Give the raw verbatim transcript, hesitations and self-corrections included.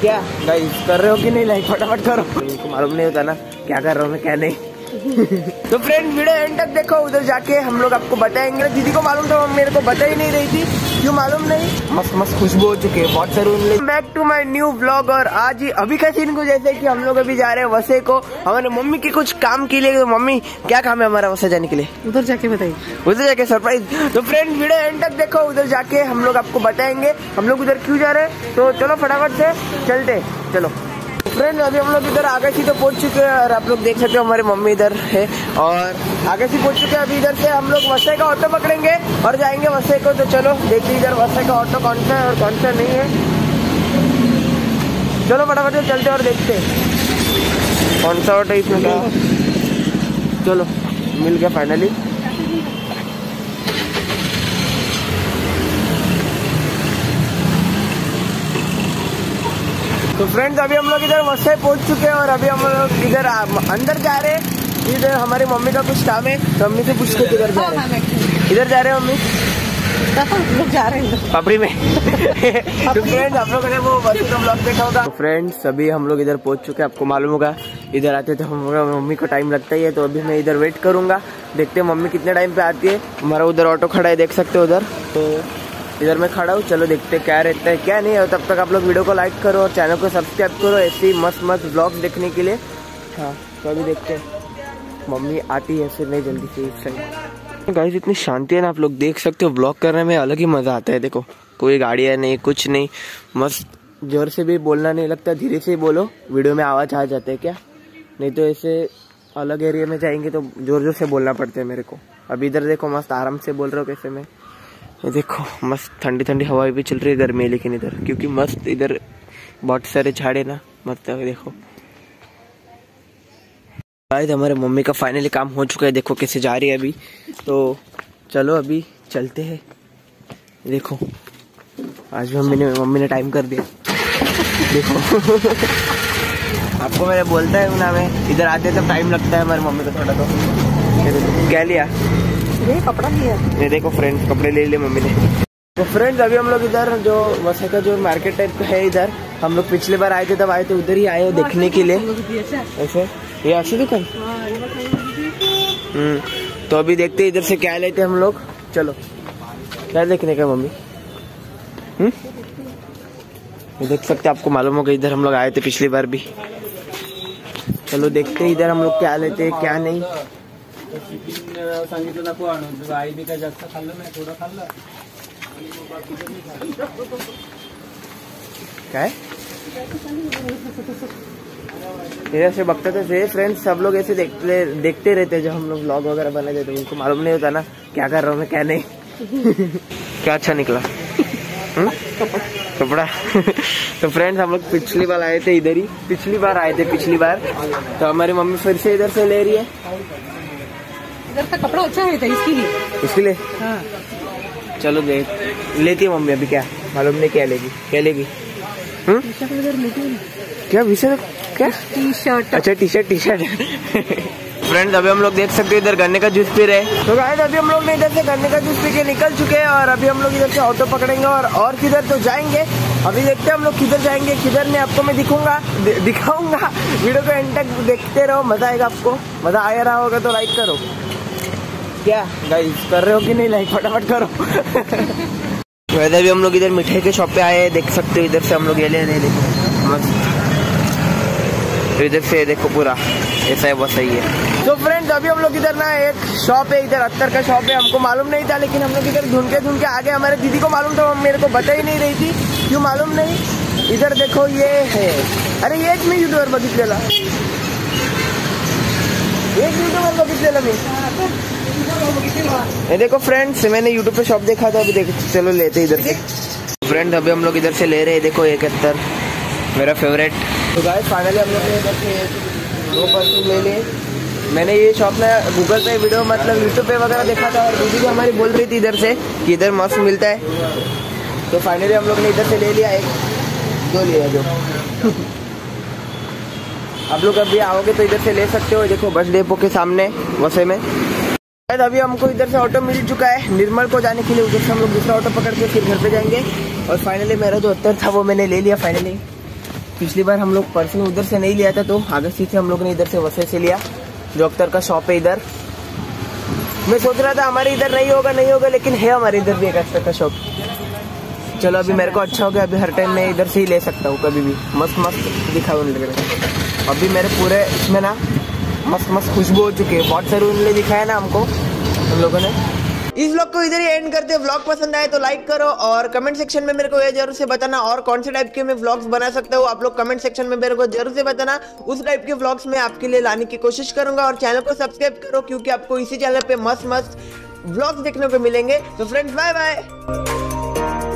क्या गाइस कर रहे हो कि नहीं, लाइक फटाफट करो। उनको मालूम नहीं होता ना क्या कर रहा हूँ मैं क्या नहीं। तो फ्रेंड वीडियो एंड तक देखो, उधर जाके हम लोग आपको बताएंगे। दीदी को मालूम था, मेरे को बता ही नहीं रही थी, क्यों मालूम नहीं। मस्त मस्त खुशबू हो चुके हैं, बहुत सारे। Back to my new vlog. और आज ही अभी का सीन को जैसे कि हम लोग अभी जा रहे हैं वसई को, हमारे मम्मी के कुछ काम के लिए। तो मम्मी क्या काम है हमारा वसई जाने के लिए, उधर जाके बताइए, उधर जाके सरप्राइज। तो फ्रेंड वीडियो एंड तक देखो, उधर जाके हम लोग आपको बताएंगे हम लोग उधर क्यों जा रहे हैं। तो चलो फटाफट से चलते, चलो। फ्रेंड अभी हम लोग इधर आगसी तो पहुंच चुके हैं और आप लोग देख सकते हो हमारी मम्मी इधर है और आगसी पहुंच चुके हैं। अभी इधर से हम लोग वसई का ऑटो पकड़ेंगे और जाएंगे वसई को। तो चलो देखिए इधर वसई का ऑटो कौन सा है और कौन सा नहीं है। चलो फटाफट से चलते और देखते कौन सा ऑटो इसमें क्या। चलो मिल गया फाइनली। तो फ्रेंड्स अभी हम लोग इधर वसई पहुंच चुके हैं और अभी हम लोग इधर अंदर जा रहे हैं। इधर हमारी मम्मी का कुछ काम है तो मम्मी से पूछते किधर जा रहे हैं। इधर जा रहे हैं मम्मी, जा रहे हैं पापड़ी में। तो फ्रेंड्स हम लोग ने वो वसई का व्लॉग देखा होगा। तो फ्रेंड्स अभी हम लोग इधर पहुंच चुके हैं, आपको मालूम होगा इधर आते तो हम मम्मी को टाइम लगता ही है। तो अभी मैं इधर वेट करूंगा, देखते हैं मम्मी कितने टाइम पे आती है। हमारा उधर ऑटो खड़ा है, देख सकते हो उधर। तो इधर मैं खड़ा हूँ, चलो देखते क्या रहता है क्या नहीं। और तब तक आप लोग वीडियो को लाइक करो और चैनल को सब्सक्राइब करो ऐसे ही मस्त मस्त व्लॉग्स देखने के लिए। हाँ तो अभी देखते हैं मम्मी आती है फिर नहीं जल्दी से इस टाइम। गाइस इतनी शांति है ना, आप लोग देख सकते हो व्लॉग करने में अलग ही मज़ा आता है। देखो कोई गाड़ियाँ नहीं कुछ नहीं, मस्त जोर से भी बोलना नहीं लगता, धीरे से बोलो वीडियो में आवाज़ आ जाता है क्या। नहीं तो ऐसे अलग एरिया में जाएंगे तो जोर जोर से बोलना पड़ता है मेरे को। अभी इधर देखो मस्त आराम से बोल रहे हो कैसे मैं। ये देखो मस्त ठंडी ठंडी हवाएं भी चल रही है गर्मी, लेकिन इधर क्योंकि मस्त इधर बहुत सारे झाड़े ना मस्त। देखो शायद हमारे मम्मी का फाइनली काम हो चुका है, देखो कैसे जा रही है अभी। तो चलो अभी चलते हैं। देखो आज मम्मी ने मम्मी ने टाइम कर दिया। देखो आपको मैंने बोलता है ना, मैं इधर आते तो टाइम लगता है हमारी मम्मी को थोड़ा। तो क्या लिया, ये कपड़ा लिया। ये देखो फ्रेंड्स कपड़े ले लिए मम्मी ने। तो फ्रेंड्स अभी हम लोग इधर जो वसई का जो मार्केट टाइप का है, इधर हम लोग पिछले बार आए थे तब आए थे उधर ही आए देखने के लिए। ऐसे ये अच्छी दुकान। हम्म तो अभी देखते इधर से क्या लेते हम लोग। चलो क्या देखने का मम्मी। हम्म देख सकते आपको मालूम होगा इधर हम लोग आए थे पिछली बार भी। चलो देखते इधर हम लोग क्या लेते है क्या नहीं। काय इधर से बगता तो फ्रेंड्स सब लोग ऐसे देखते देखते रहते जब हम लोग व्लॉग वगैरह बनाते तो उनको मालूम नहीं होता ना क्या कर रहा हूँ मैं क्या नहीं। क्या अच्छा निकला कपड़ा। तो फ्रेंड्स हम लोग पिछली बार आए थे इधर ही, पिछली बार आए थे पिछली बार। तो हमारी मम्मी फिर से इधर से ले रही है। इधर का कपड़ा अच्छा है इसके लिए, इसके लिए। हाँ। चलो देख लेती है मम्मी अभी, क्या मालूम नहीं क्या लेगी क्या लेगी। हम्म क्या विषय क्या टी शर्ट, अच्छा T shirt T shirt. Friends अभी हम लोग देख सकते हैं इधर गन्ने का जूस पी रहे हैं। तो गाइस अभी हम लोग ने इधर से गन्ने का जूस पी के निकल चुके हैं और अभी हम लोग इधर से ऑटो पकड़ेंगे और और किधर तो जाएंगे। अभी देखते हैं हम लोग किधर जाएंगे किधर नहीं, आपको मैं दिखूंगा दिखाऊंगा। वीडियो को एंड तक देखते रहो, मजा आएगा आपको। मजा आया रहा होगा तो लाइक करो। क्या गाइस कर रहे हो कि नहीं, लाइक फटाफट करो। वैसे अभी हम लोग इधर मिठाई के शॉप पे आए हैं, देख सकते हो इधर से हम लोग ये ले रहे हैं। इधर से देखो पूरा ऐसा है वसई है। तो फ्रेंड्स अभी हम लोग इधर ना एक शॉप है, इधर अत्तर का शॉप है। हमको मालूम नहीं था लेकिन हम लोग इधर ढूंढ के ढूंढ के आ गए। हमारे दीदी को मालूम था, मेरे को बता ही नहीं रही थी, क्यों मालूम नहीं। इधर देखो ये है, अरे एक मी यूट्यूबर बघितलेला एक यूट्यूबर बघितलेला मी। ये देखो फ्रेंड्स मैंने यूट्यूब पे शॉप देखा था, अभी देखो चलो लेते इधर से। फ्रेंड्स अभी हम लोग इधर से ले रहे हैं, देखो एक अत्तर मेरा फेवरेट। तो गाइस फाइनली हम लोग इधर से दो परफ्यूम ले लिए। मैंने ये शॉप में गूगल पे वीडियो मतलब यूट्यूब पे वगैरह देखा था और दीदी भी हमारी बोल रही थी इधर से कि इधर मस्त मिलता है। तो फाइनली हम लोग ने इधर से ले लिया, एक दो लिया जो। आप लोग अभी आओगे तो इधर से ले सकते हो, देखो बस डेपो के सामने वसई में। अभी हमको इधर से ऑटो मिल चुका है निर्मल को जाने के लिए, उधर से हम लोग दूसरा ऑटो पकड़ के फिर घर पे जाएंगे। और फाइनली मेरा जो अत्तर था वो मैंने ले लिया फाइनली। पिछली बार हम लोग परसों उधर से नहीं लिया था, तो अगस्त से हम लोग ने इधर से वसई से लिया, जो अत्तर का शॉप है इधर। मैं सोच रहा था हमारे इधर नहीं होगा नहीं होगा लेकिन है हमारे इधर भी एक अत्तर का शॉप। चलो अभी मेरे को अच्छा हो गया, अभी हर टाइम मैं इधर से ही ले सकता हूँ कभी भी। मस्त मस्त दिखा उन लोगों ने, अभी मेरे पूरे इसमें ना मस्त मस्त खुशबू हो चुकी है, बहुत सारे उन लोगों ने दिखाया ना हमको, उन लोगों ने। इस व्लॉग को इधर ही एंड करते हैं। व्लॉग पसंद आए तो लाइक करो और कमेंट सेक्शन में मेरे को ये जरूर से बताना, और कौन से टाइप के मैं व्लॉग्स बना सकता हूँ आप लोग कमेंट सेक्शन में मेरे को जरूर से बताना। उस टाइप के व्लॉग्स मैं आपके लिए लाने की कोशिश करूंगा, और चैनल को सब्सक्राइब करो क्योंकि आपको इसी चैनल पे मस्त मस्त व्लॉग्स देखने को मिलेंगे। तो फ्रेंड्स बाय बाय।